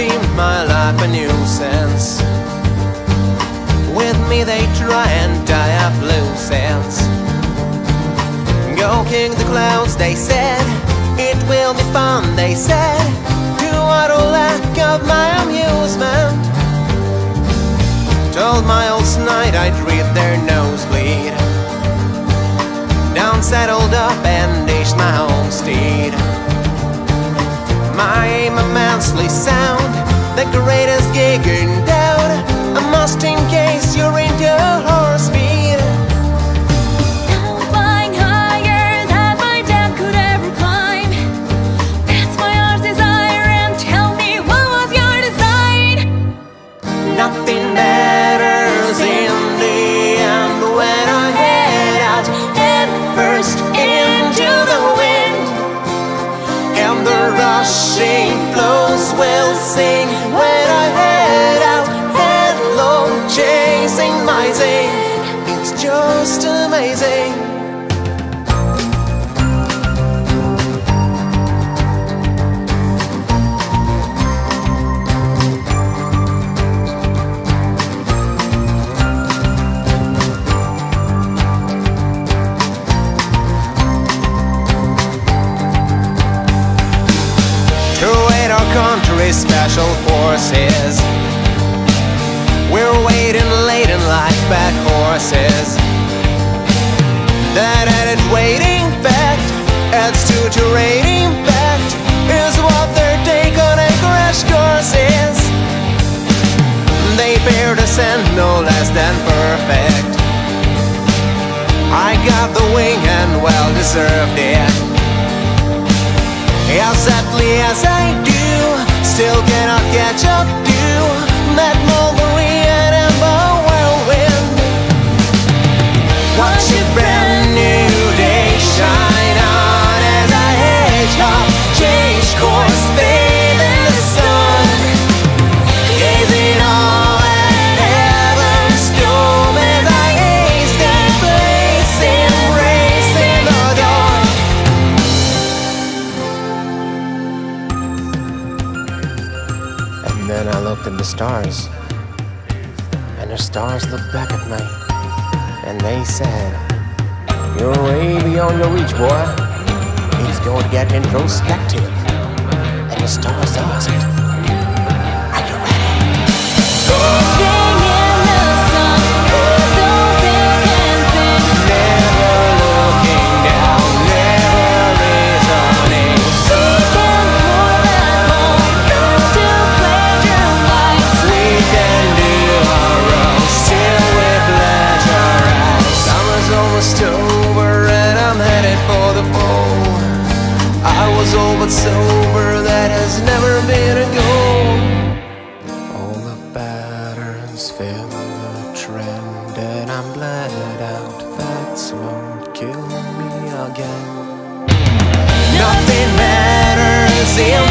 redeem my life a new sense. With me they try and tie up loose ends. Go kick the clouds, they said. It will be fun, they said. To utter lack of my amusement, told my old snide I'd read their nosebleed. Down saddled up and dished my own steed. My aim immensely sound, the greatest gig in doubt. I must in case you're into horse feed. Nothing matters in the end when I head out head first into the wind, and the rushing flows will sing when I head out headlong chasing my zing. It's just amazing. Country special forces, we're waiting late and like bad horses. That added waiting fact adds to durating fact is what their take on a crash course is. They bear the sand no less than perfect. I got the wing and well deserved it. As aptly as I do, still cannot catch up to that mulberry and amber whirlwind. Watch a brand new day shine on as I hedge up, change course, bathe in the sun, gazing all at heaven's dome as I gaze that place embraced in the dawn. Then I looked at the stars, and the stars looked back at me, and they said, "You're way beyond your reach, boy. It's going to get introspective." And the stars asked, "Are you ready?" But sober, that has never been a goal. All the patterns fill the trend, and I'm bled out. Facts won't kill me again. Nothing matters in